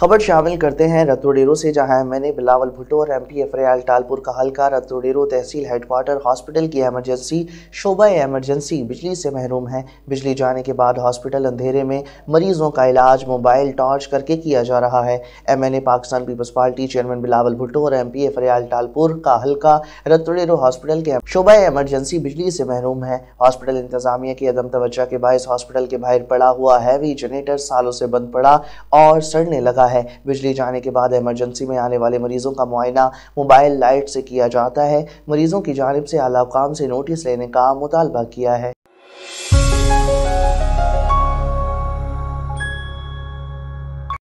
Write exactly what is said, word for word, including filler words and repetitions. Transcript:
खबर शामिल करते हैं रतोडेरो से, जहां एमएनए बिलावल भुट्टो और एमपी फरयाल टालपुर का हल्का रतोडेरो तहसील हेडक्वार्टर हॉस्पिटल की एमरजेंसी शोबा एमरजेंसी बिजली से महरूम है। बिजली जाने के बाद हॉस्पिटल अंधेरे में मरीजों का इलाज मोबाइल टॉर्च करके किया जा रहा है। MNA Pakistan peoples party chairman Bilawal Bhutto और एमपी फरयाल टालपुर का हल्का रतोडेरो हॉस्पिटल के शोबा एमरजेंसी बिजली से महरूम है। हॉस्पिटल इंतजामिया की अदम तवज्जो के बायस हॉस्पिटल के बाहर पड़ा हुआ हैवी जनरेटर सालों से बंद पड़ा और सड़ने लगा है। बिजली जाने के बाद इमरजेंसी में आने वाले मरीजों का मुआयना मोबाइल लाइट से किया जाता है। मरीजों की जानिब से आला हुकाम से नोटिस लेने का मुतालबा किया है।